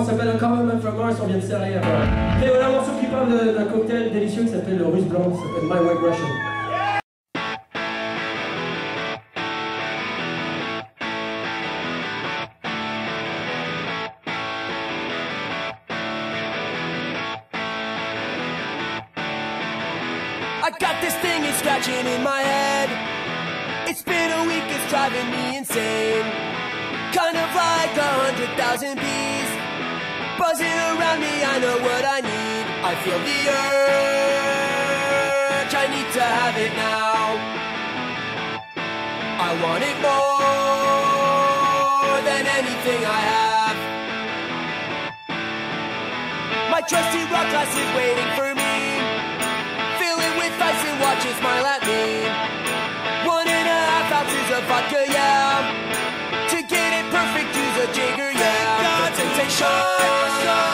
on s'appelle Encore Moment From Mars, on vient de Serbie. Et voilà un morceau qui parle d'un cocktail délicieux qui s'appelle le russe blanc, qui s'appelle My White Russian. I got this thing, it's scratching in my head. It's been a week, it's driving me insane. Kind of like 100,000 bees buzzing around me, I know what I need. I feel the urge, I need to have it now. I want it more than anything I have. My trusty rock glass is waiting for me, and watch it smile at me. 1.5 ounces of vodka, yeah. To get it perfect, use a jigger, yeah. The temptation.